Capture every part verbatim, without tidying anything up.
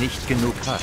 Nicht genug Hass.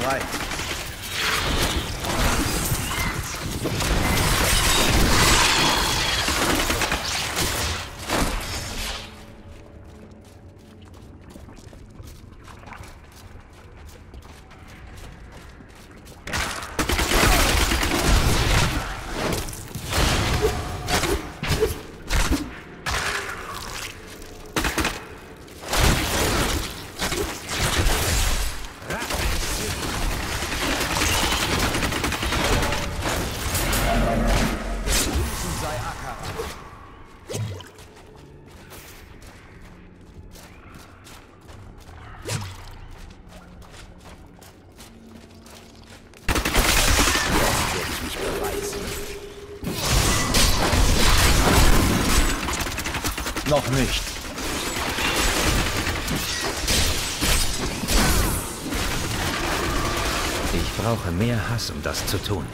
Bereit. Noch nicht. Ich brauche mehr Hass, um das zu tun.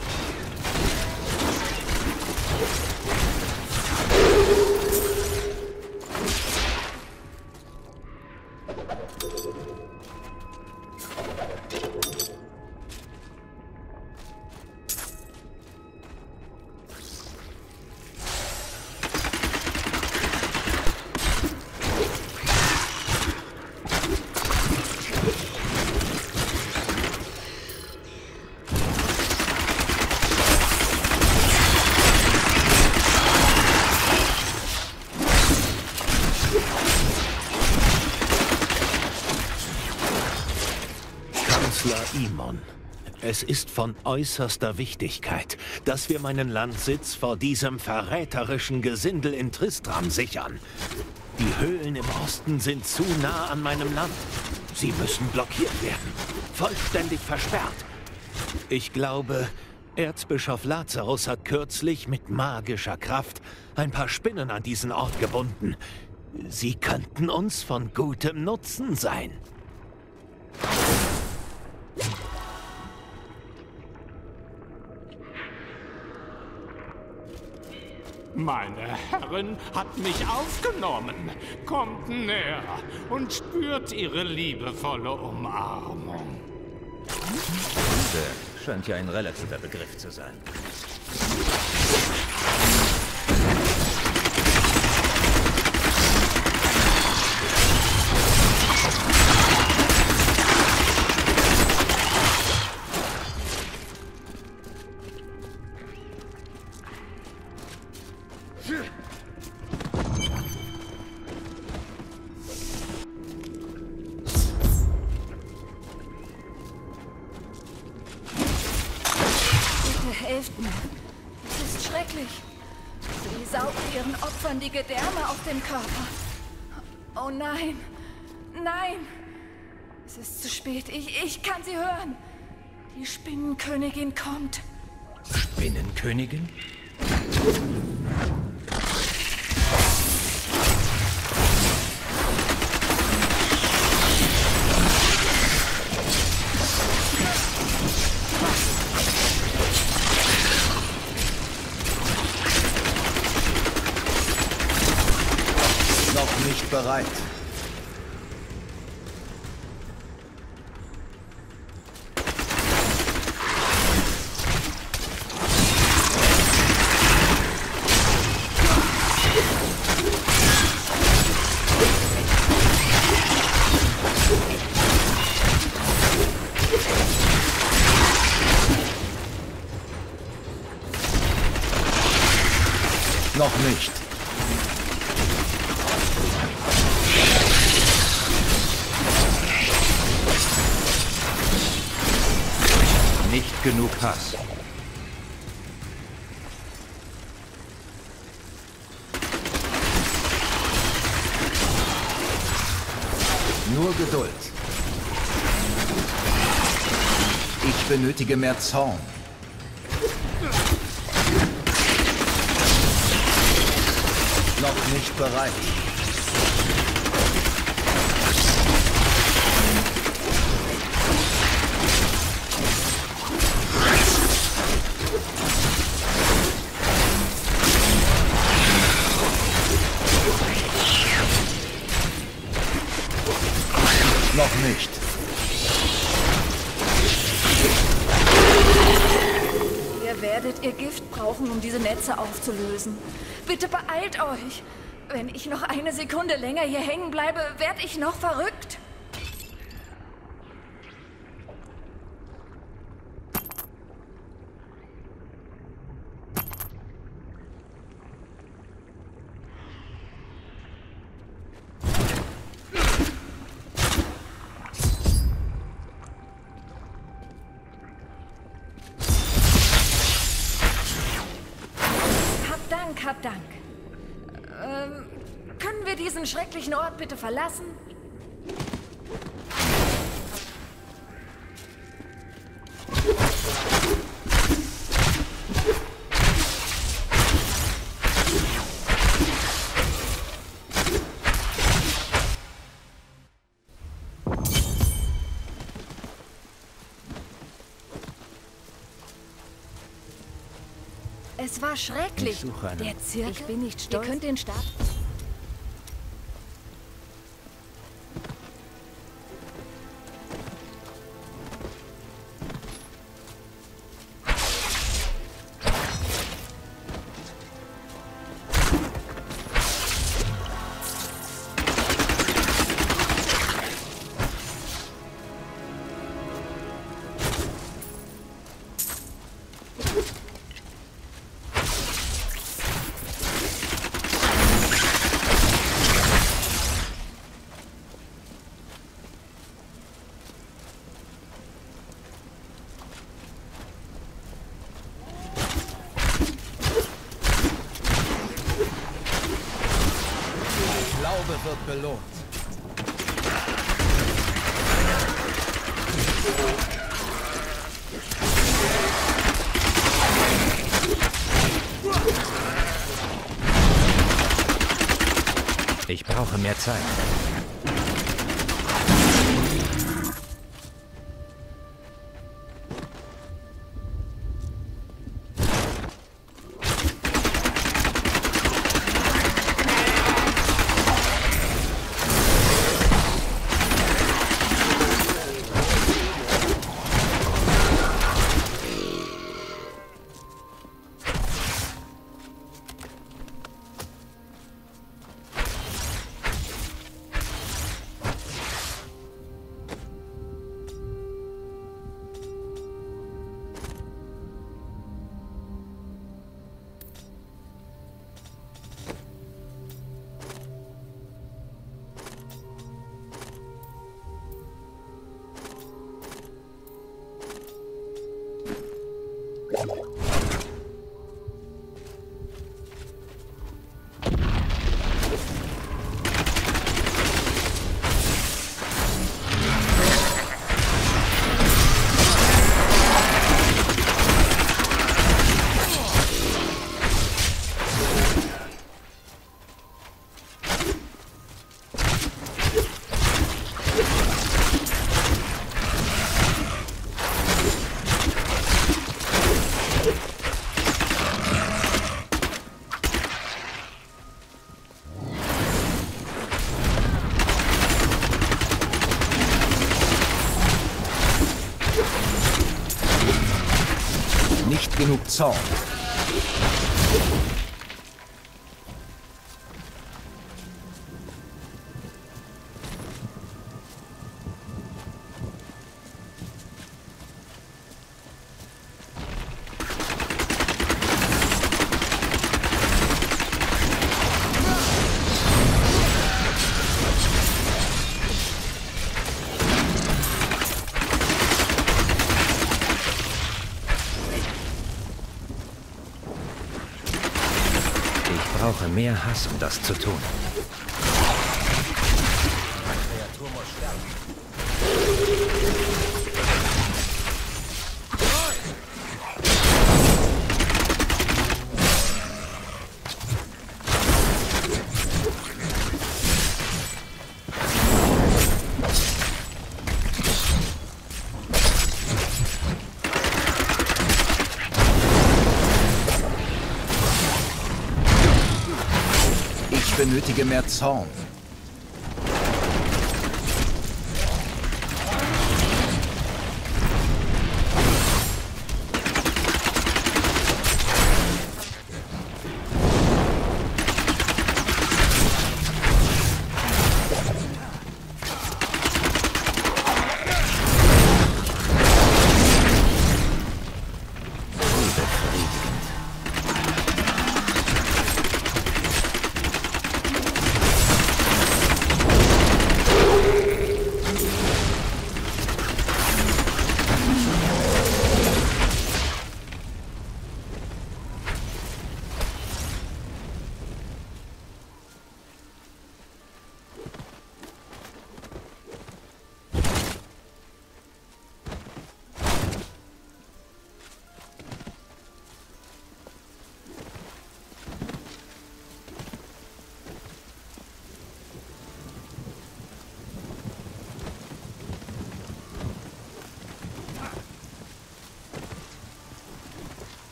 Es ist von äußerster Wichtigkeit, dass wir meinen Landsitz vor diesem verräterischen Gesindel in Tristram sichern. Die Höhlen im Osten sind zu nah an meinem Land. Sie müssen blockiert werden, vollständig versperrt. Ich glaube, Erzbischof Lazarus hat kürzlich mit magischer Kraft ein paar Spinnen an diesen Ort gebunden. Sie könnten uns von gutem Nutzen sein. Meine Herrin hat mich aufgenommen. Kommt näher und spürt ihre liebevolle Umarmung. Liebe scheint ja ein relativer Begriff zu sein. Oh nein, nein! Es ist zu spät, ich, ich kann sie hören! Die Spinnenkönigin kommt! Spinnenkönigin? Bereit. Noch nicht. Nicht genug Hass. Nur Geduld. Ich benötige mehr Zorn. Noch nicht bereit. Noch nicht. Ihr werdet ihr Gift brauchen, um diese Netze aufzulösen. Bitte beeilt euch. Wenn ich noch eine Sekunde länger hier hängen bleibe, werde ich noch verrückt. Hab Dank. Ähm, können wir diesen schrecklichen Ort bitte verlassen? Es war schrecklich. Der Zirkel. Ich bin nicht stolz. Ihr könnt den Start. Wird belohnt. Ich brauche brauche mehr Zeit. Genug Zorn. Mehr Hass, um das zu tun. Benötige mehr Zorn.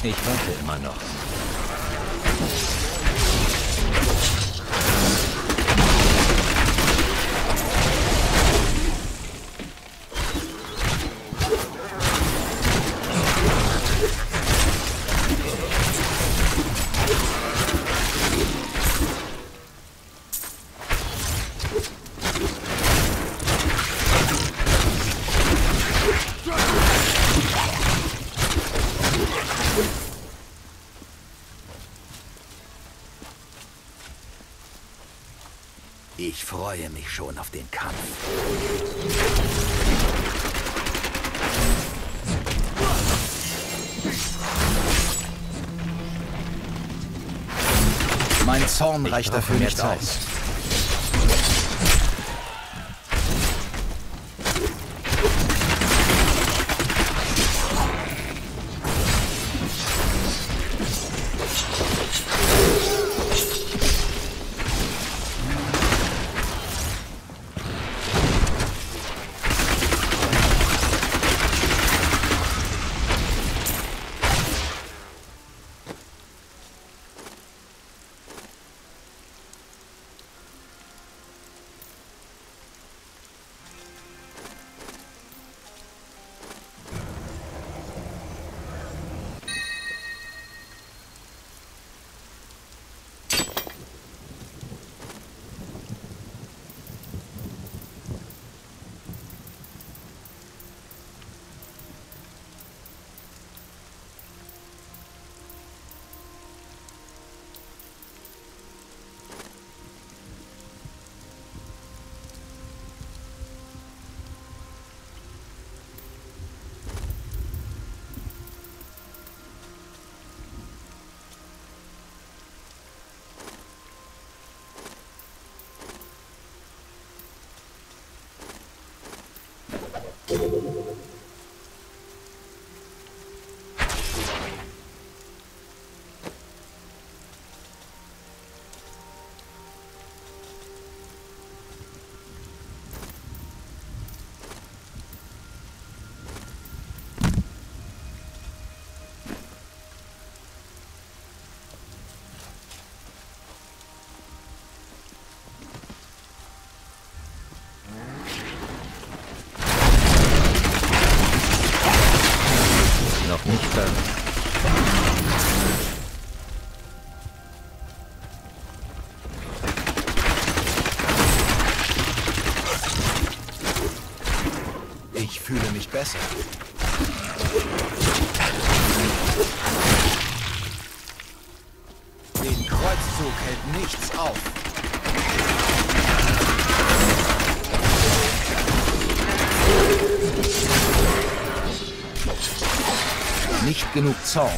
Ich warte immer noch. Ich freue mich schon auf den Kampf. Mein Zorn reicht dafür nicht aus. Ich fühle mich besser. Den Kreuzzug hält nichts auf. Nicht genug Zorn.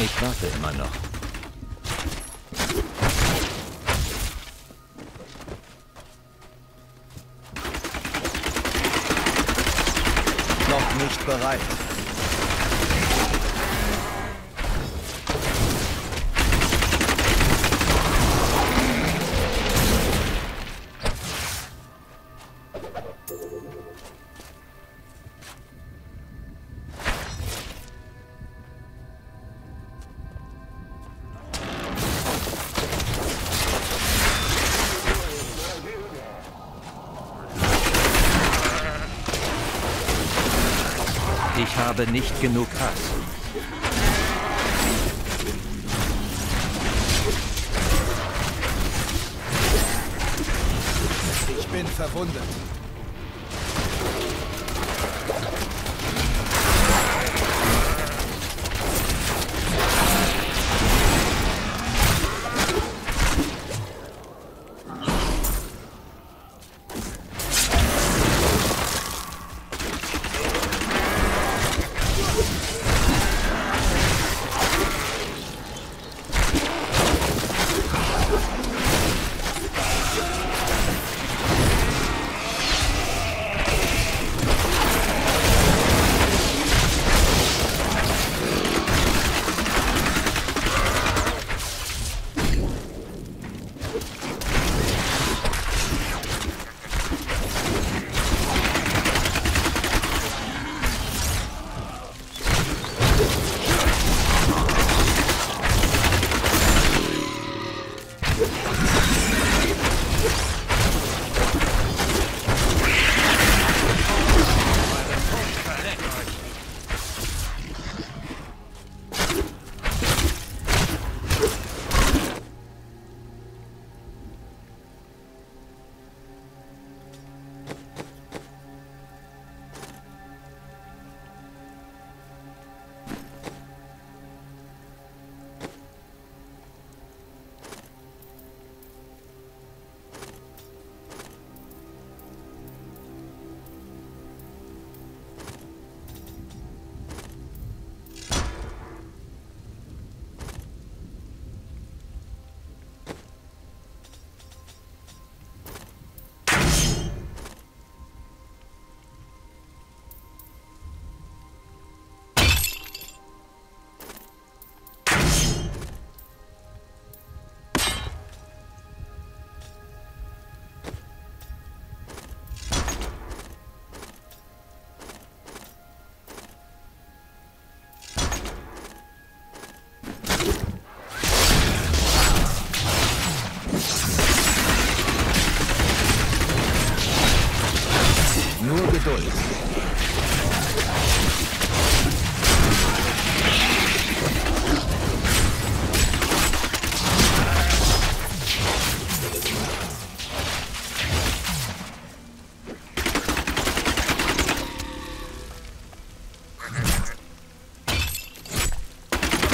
Ich warte immer noch. Noch nicht bereit. Ich habe nicht genug Hass. Ich bin verwundet.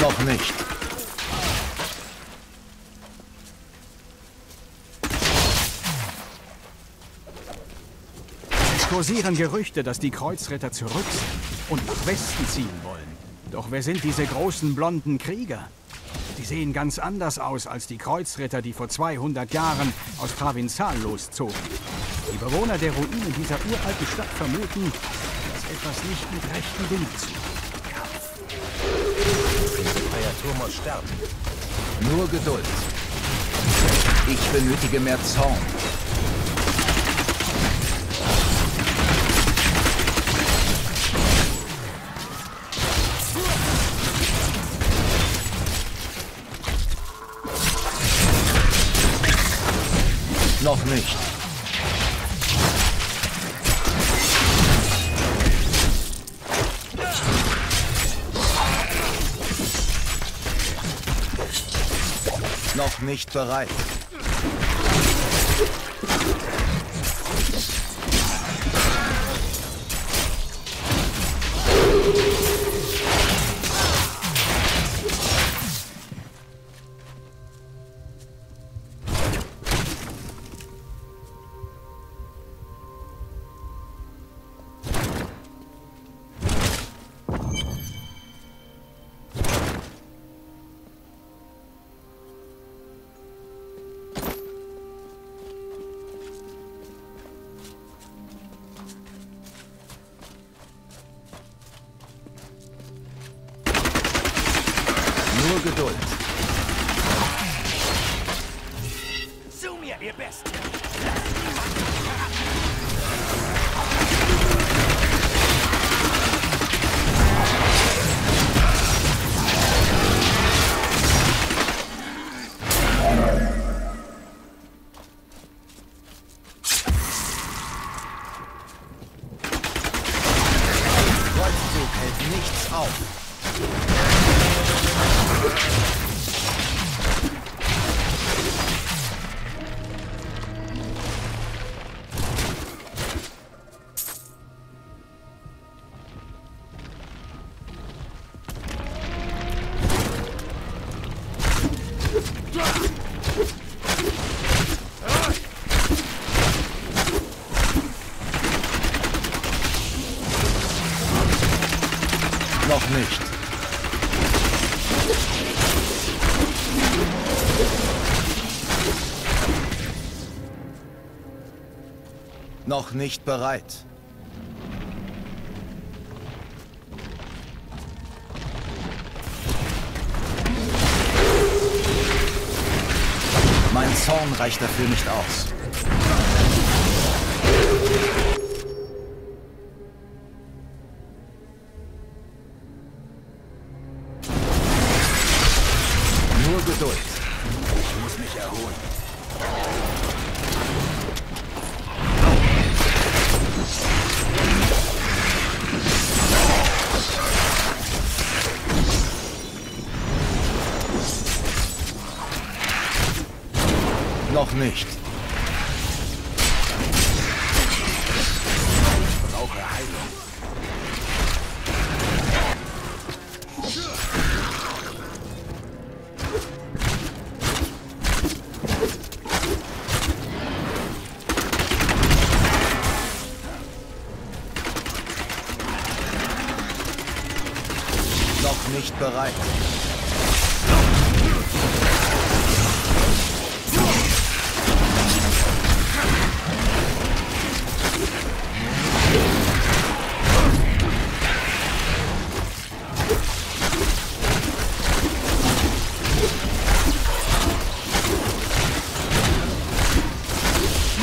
Noch nicht. Es kursieren Gerüchte, dass die Kreuzritter zurück sind und nach Westen ziehen wollen. Doch wer sind diese großen blonden Krieger? Die sehen ganz anders aus als die Kreuzritter, die vor zweihundert Jahren aus Travinsal loszogen. Die Bewohner der Ruinen dieser uralten Stadt vermuten, dass etwas nicht mit rechten Dingen zugeht. Thomas sterben. Nur Geduld. Ich benötige mehr Zorn. Noch nicht. Noch nicht bereit. nur Geduld. Zu mir, ihr Besten! Lasst niemanden verraten! Kreuzzug hält nichts auf! Noch nicht. Noch nicht bereit. Mein Zorn reicht dafür nicht aus. Nur Geduld. Ich muss mich erholen. Noch nicht. Ich brauche Heilung. Noch nicht bereit.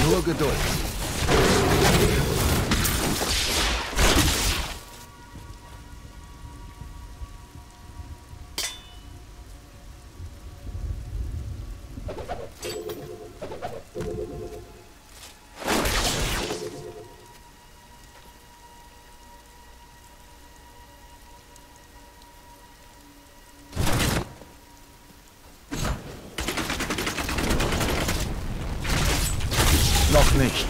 Nur Geduld. Noch nicht.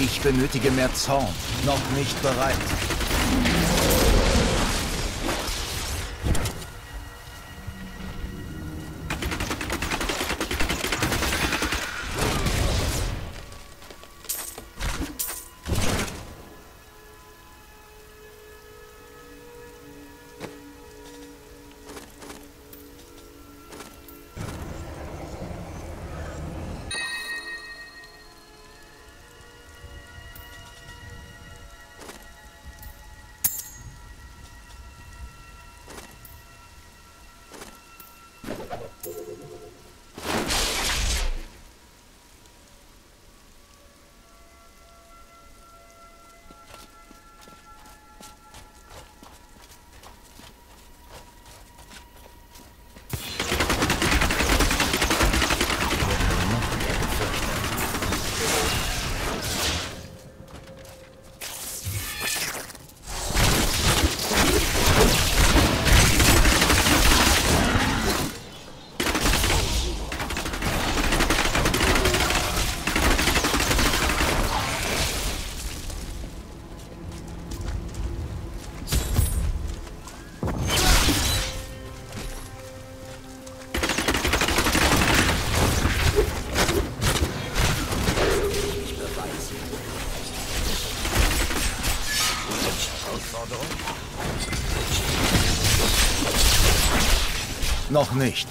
Ich benötige mehr Zorn. Noch nicht bereit. Noch nicht.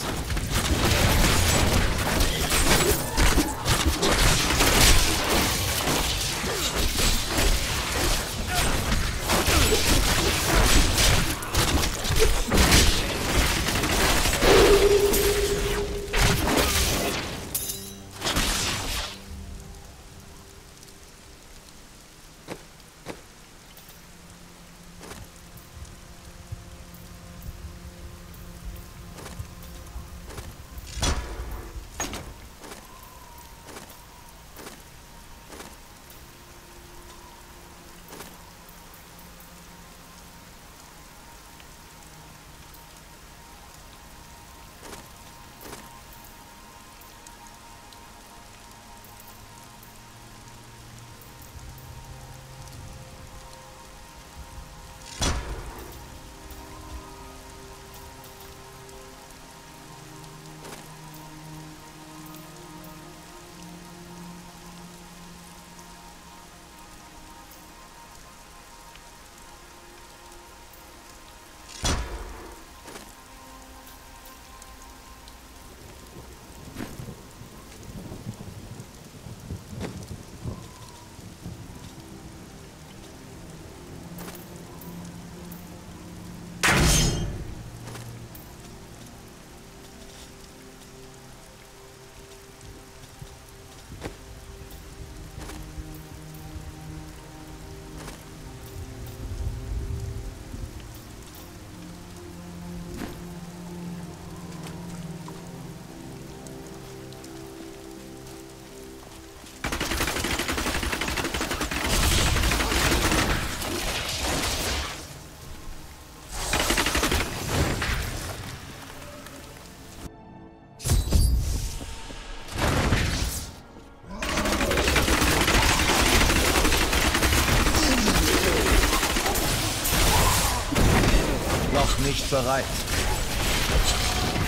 Nicht bereit.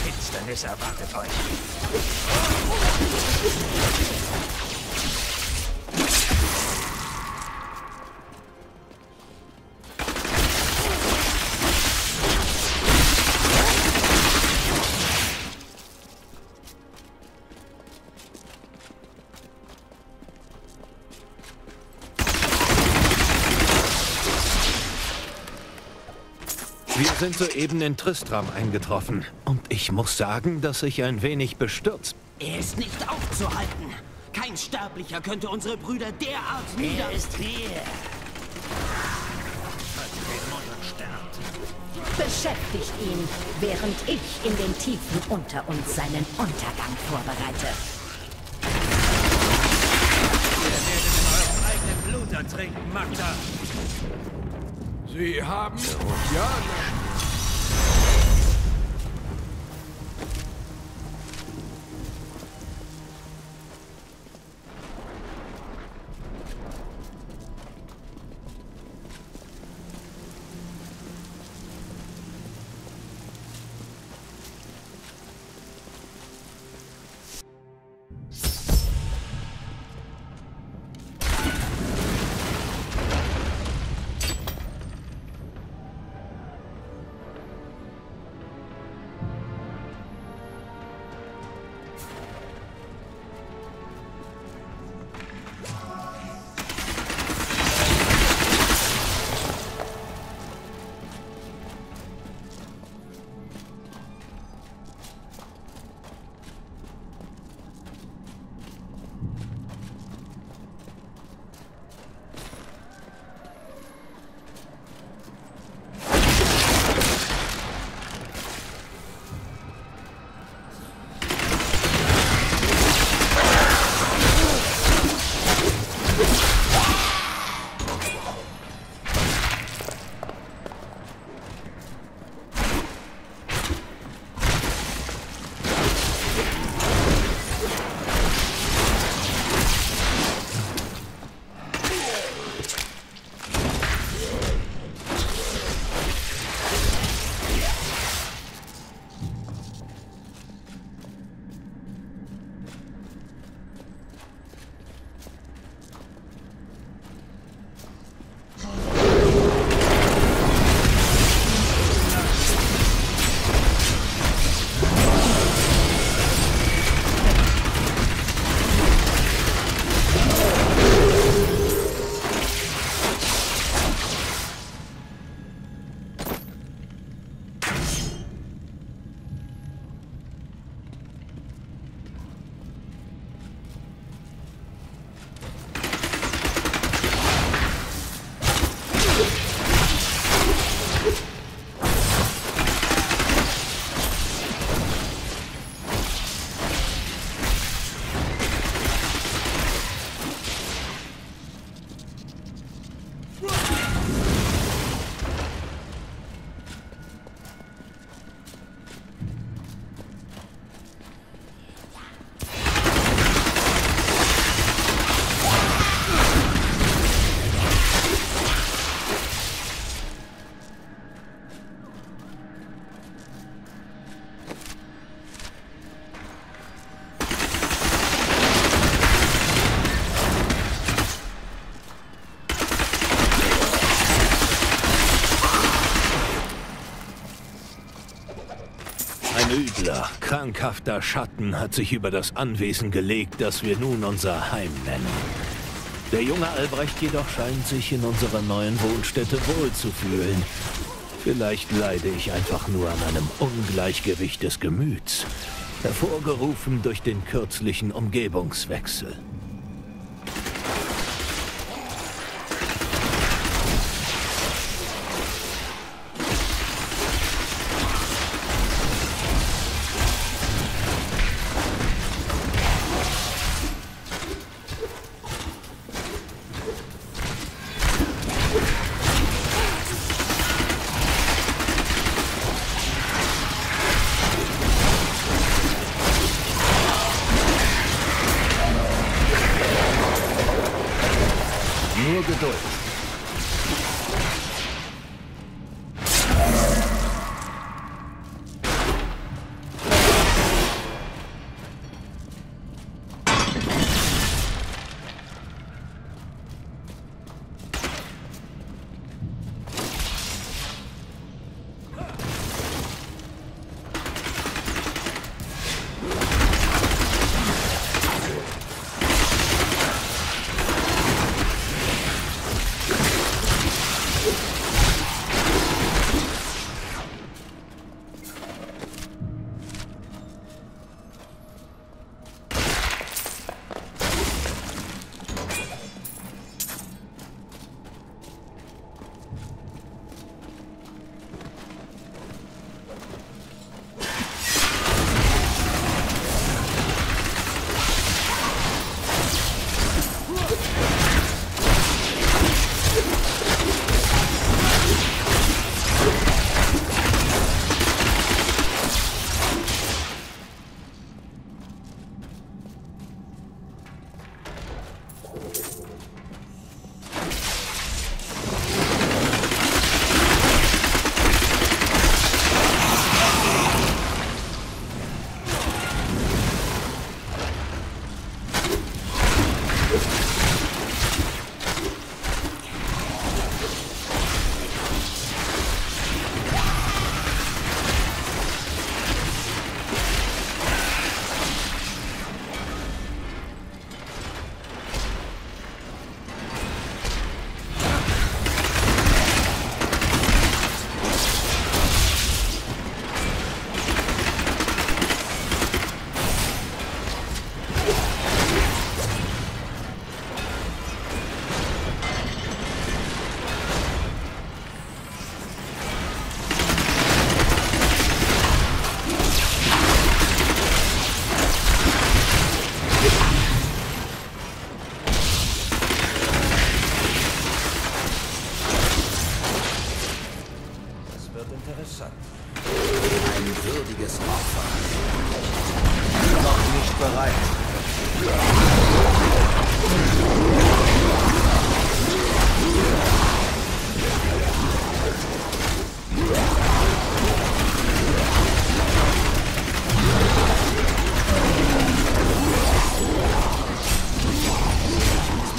Finsternis erwartet euch. Wir sind soeben in Tristram eingetroffen. Und ich muss sagen, dass ich ein wenig bestürzt. Er ist nicht aufzuhalten. Kein Sterblicher könnte unsere Brüder derart nieder... Er ist hier. Beschäftigt ihn, während ich in den Tiefen unter uns seinen Untergang vorbereite. Ihr werdet in eurem eigenen Blut ertrinken, Magda. Sie haben... Ja, dunkler, krankhafter Schatten hat sich über das Anwesen gelegt, das wir nun unser Heim nennen. Der junge Albrecht jedoch scheint sich in unserer neuen Wohnstätte wohlzufühlen. Vielleicht leide ich einfach nur an einem Ungleichgewicht des Gemüts, hervorgerufen durch den kürzlichen Umgebungswechsel.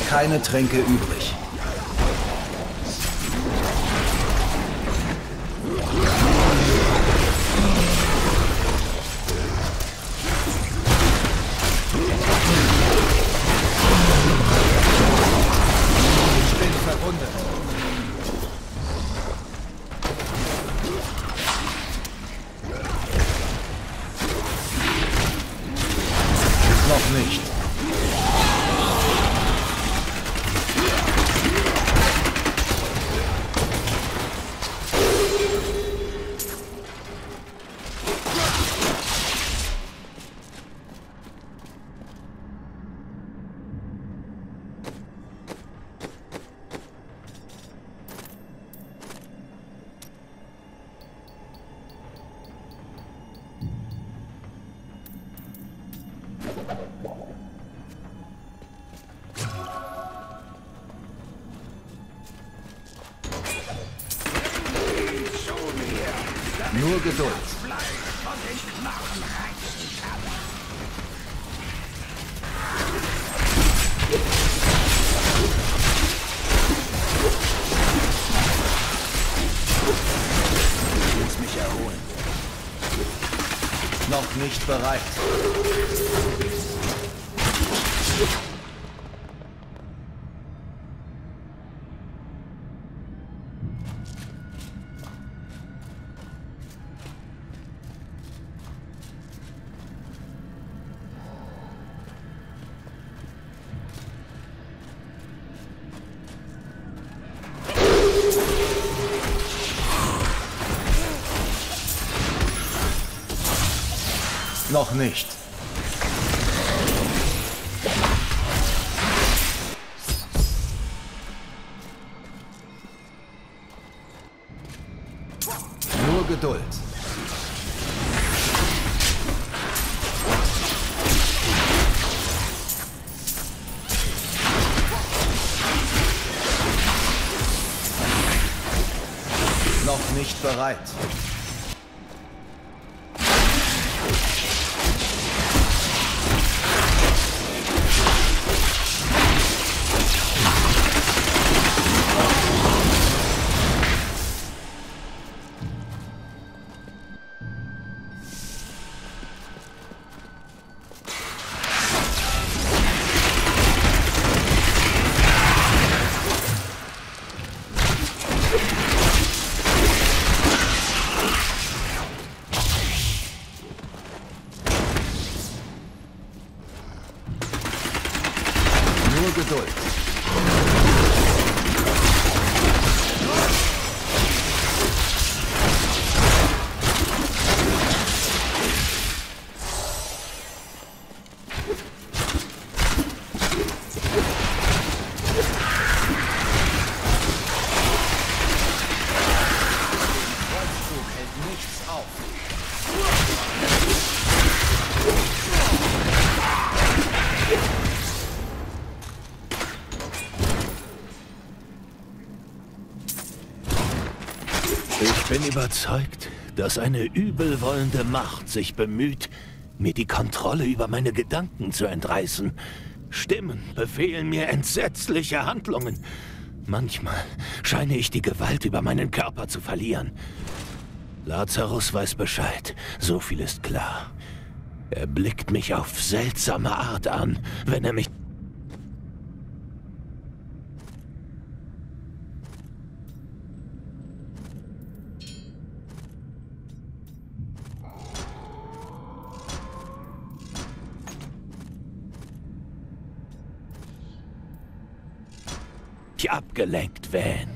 Keine Tränke übrig. Nur Geduld. Ich muss mich erholen. Noch nicht bereit. Noch nicht. Nur Geduld. Noch nicht bereit. Ich bin überzeugt, dass eine übelwollende Macht sich bemüht, mir die Kontrolle über meine Gedanken zu entreißen. Stimmen befehlen mir entsetzliche Handlungen. Manchmal scheine ich die Gewalt über meinen Körper zu verlieren. Lazarus weiß Bescheid, so viel ist klar. Er blickt mich auf seltsame Art an, wenn er mich... abgelenkt wähnt.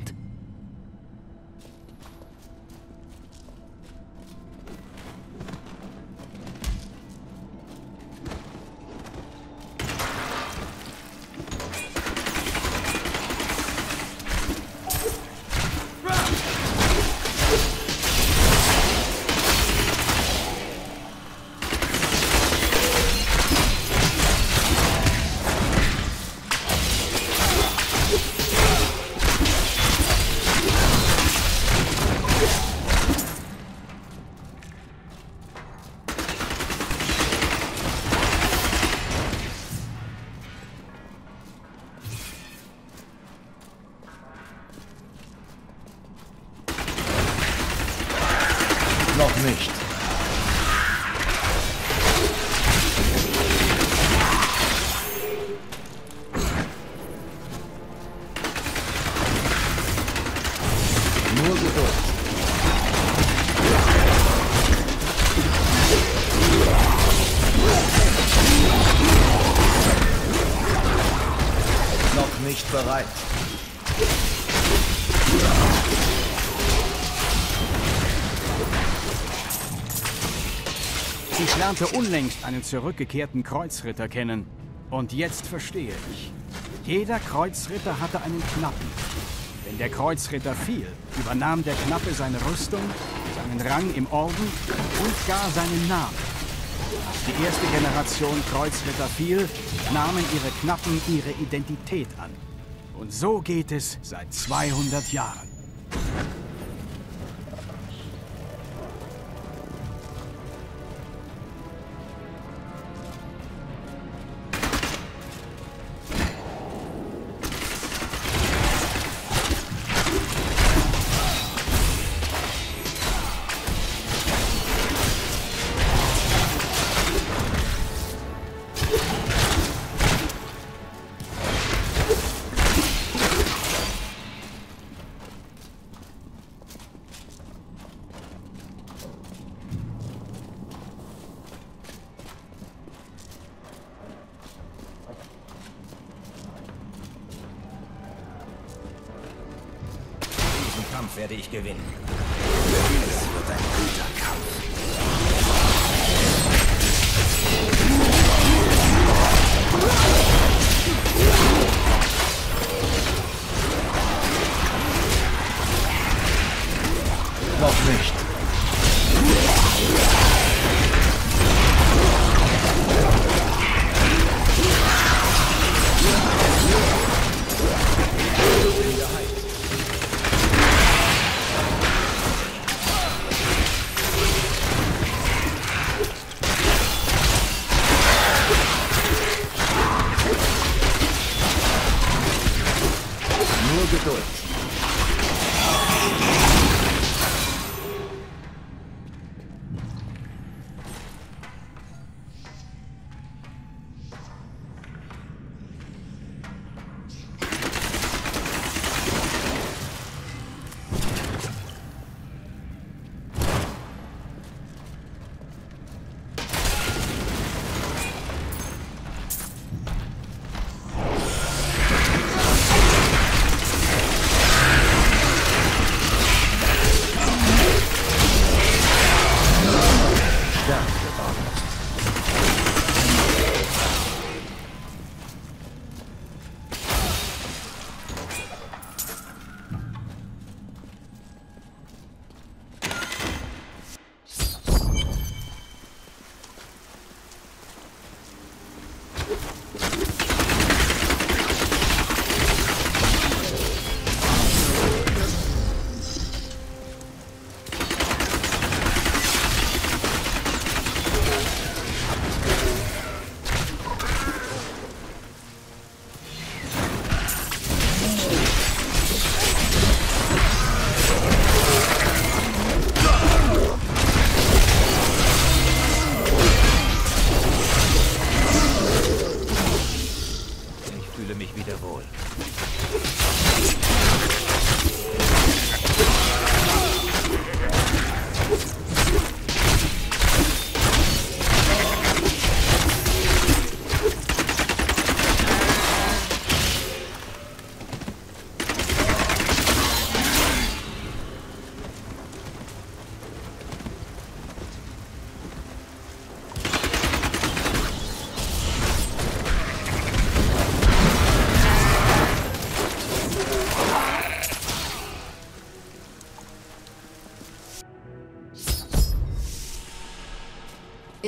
Bereit. Ich lernte unlängst einen zurückgekehrten Kreuzritter kennen. Und jetzt verstehe ich. Jeder Kreuzritter hatte einen Knappen. Wenn der Kreuzritter fiel, übernahm der Knappe seine Rüstung, seinen Rang im Orden und gar seinen Namen. Als die erste Generation Kreuzritter fiel, nahmen ihre Knappen ihre Identität an. Und so geht es seit zweihundert Jahren. Kampf werde ich gewinnen. Es wird ein guter Kampf. Noch nicht.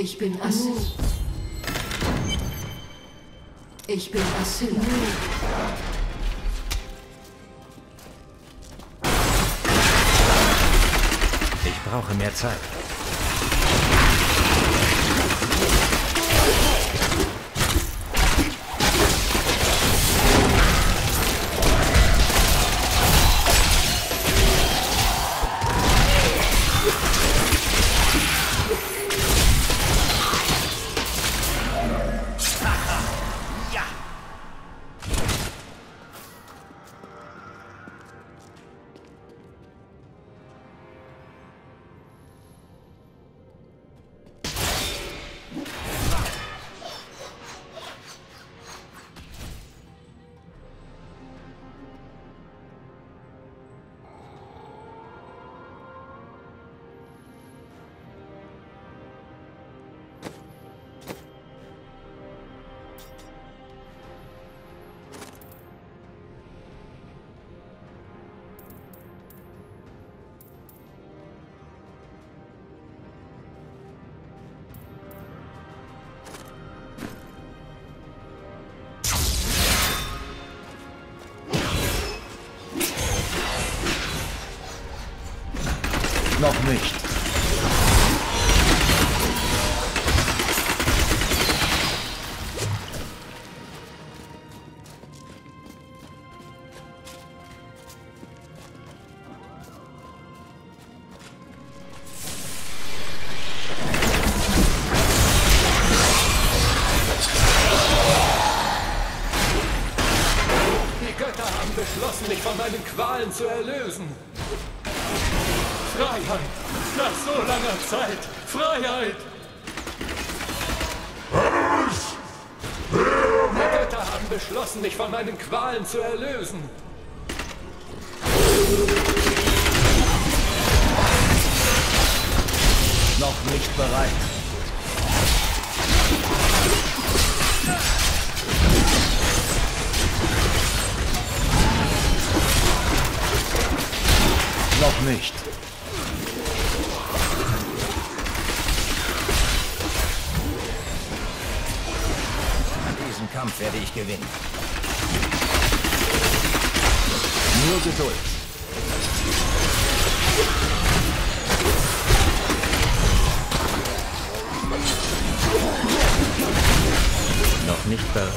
Ich bin Asyl. Ich bin Asyl. Ich brauche mehr Zeit. Noch nicht. Die Götter haben beschlossen, mich von meinen Qualen zu erlösen. Freiheit! Nach so langer Zeit! Freiheit! Die Götter haben beschlossen, mich von meinen Qualen zu erlösen! noch nicht bereit. Noch nicht. Diesen Kampf werde ich gewinnen. Nur Geduld. Noch nicht bereit.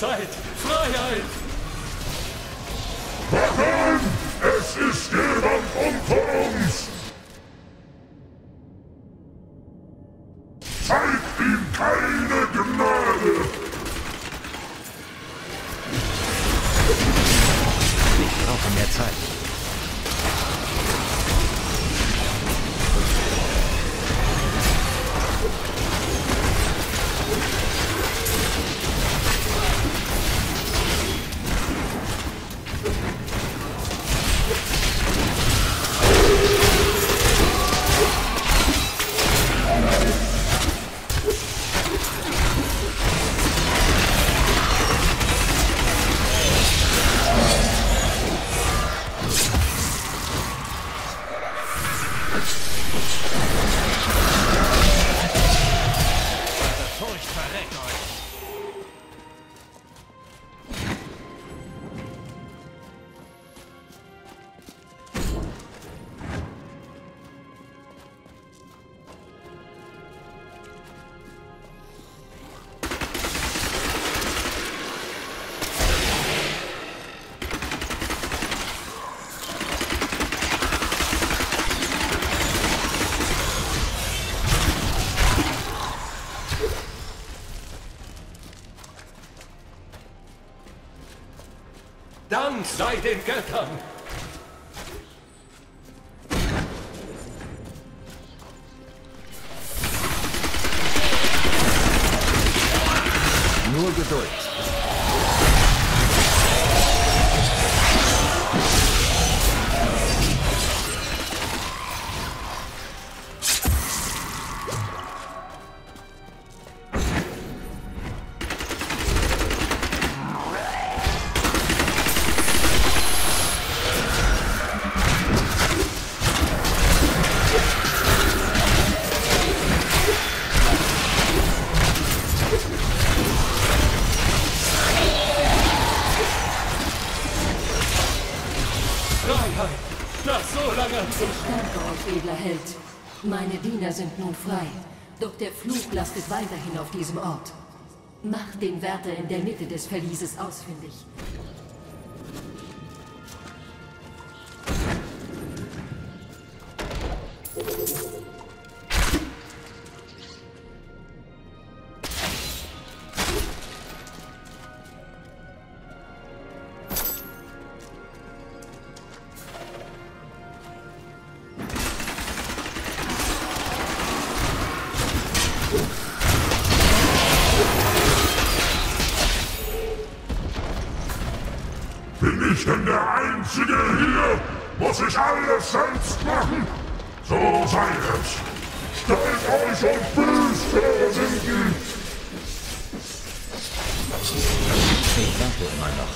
Zeit! Freiheit! Warum? Es ist jemand unter uns! Zeigt ihm keine Gnade! Ich brauche mehr Zeit. Dank sei den Göttern! Nur Geduld. Meine Diener sind nun frei, doch der Fluch lastet weiterhin auf diesem Ort. Macht den Wärter in der Mitte des Verlieses ausfindig. hier, muss ich alles selbst machen. So sei es. Stellt euch auf Büste, Sünden. Ich danke meiner.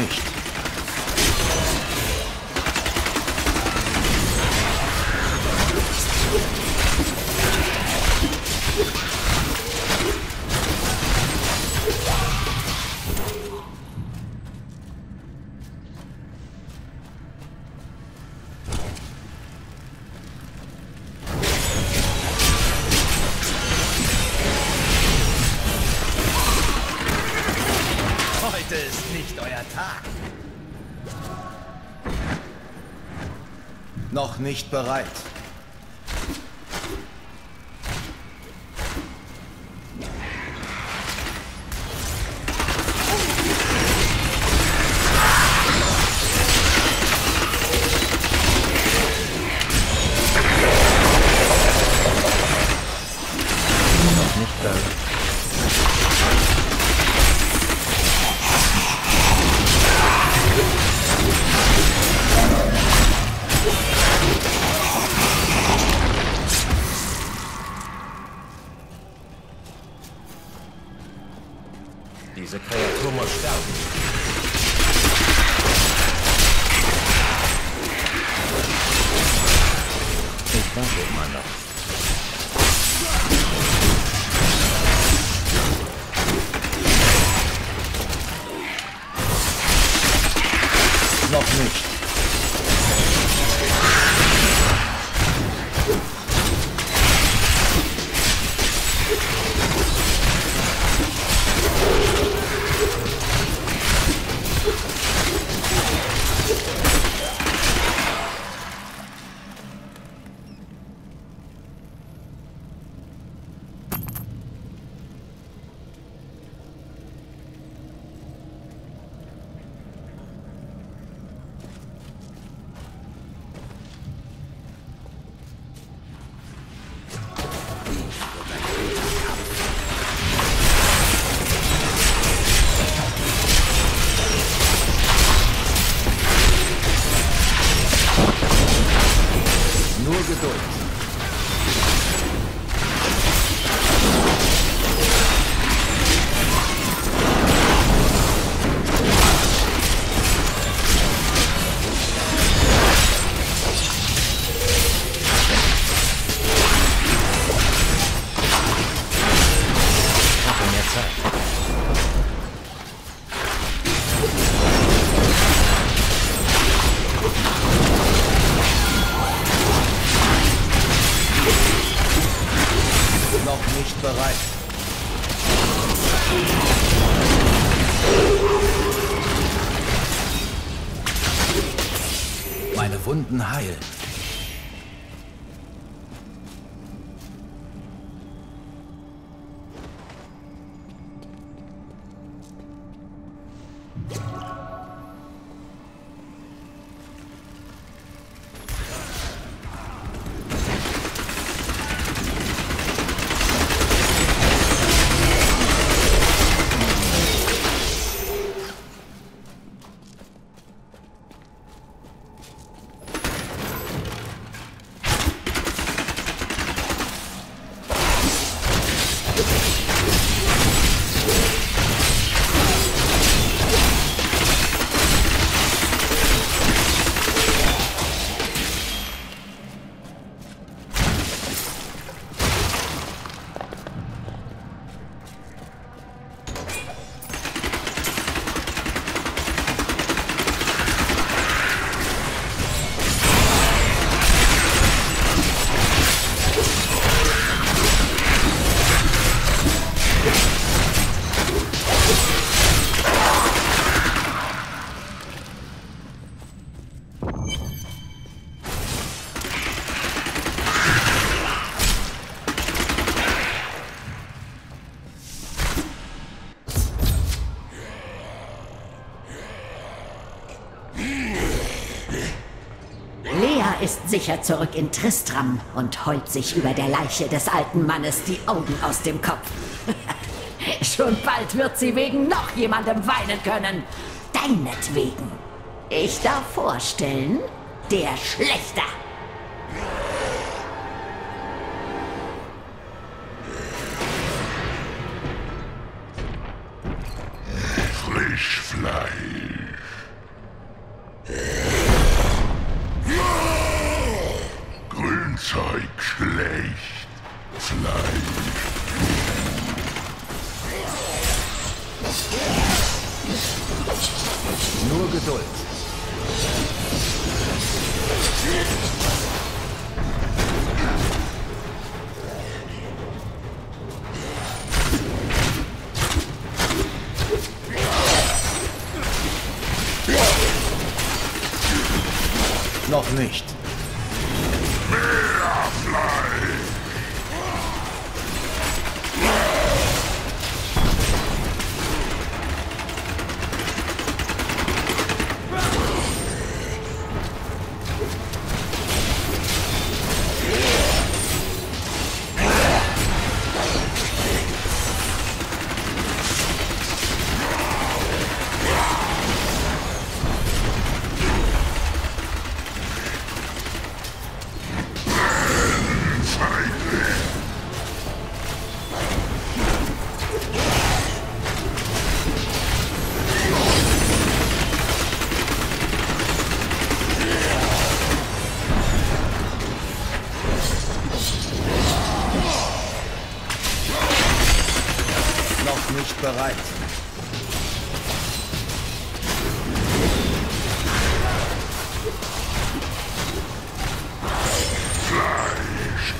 nicht. Noch nicht bereit. Noch nicht bereit. Diese Kreatur muss sterben. Ich danke immer noch. Meine Wunden heilen. Ist sicher zurück in Tristram und heult sich über der Leiche des alten Mannes die Augen aus dem Kopf. Schon bald wird sie wegen noch jemandem weinen können. Deinetwegen. Ich darf vorstellen, der Schlechter. Frischfleisch. Zeug schlecht, Fleisch. Nur Geduld. Noch nicht. Mehr bereit. Fleisch,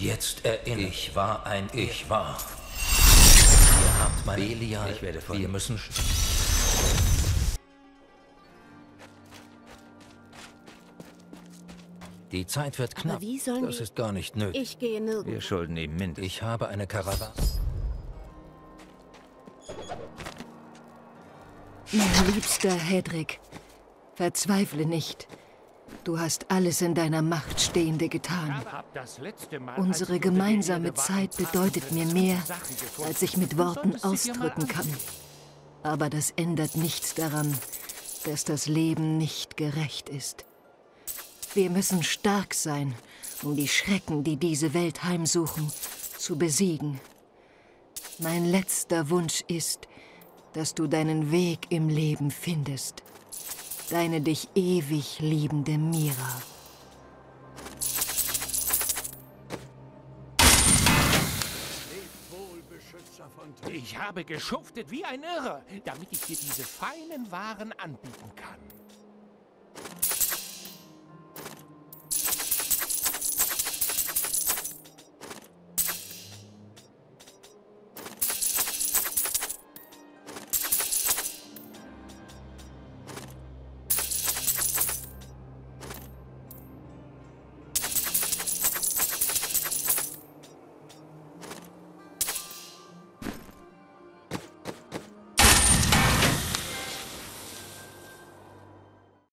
Jetzt erinnere ich. Ich war ein Ich war. Ihr habt meine Belial. Ich werde von Wir müssen. Die Zeit wird knapp. Aber wie sollen das die... ist gar nicht nötig. Ich gehe nirgendwo. Wir schulden ihm mindestens. Ich habe eine Karawane. Mein liebster Hedrick, verzweifle nicht. Du hast alles in deiner Macht Stehende getan. Unsere gemeinsame Zeit bedeutet mir mehr, als ich mit Worten ausdrücken kann. Aber das ändert nichts daran, dass das Leben nicht gerecht ist. Wir müssen stark sein, um die Schrecken, die diese Welt heimsuchen, zu besiegen. Mein letzter Wunsch ist, dass du deinen Weg im Leben findest. Deine dich ewig liebende Mira. Ich habe geschuftet wie ein Irrer, damit ich dir diese feinen Waren anbieten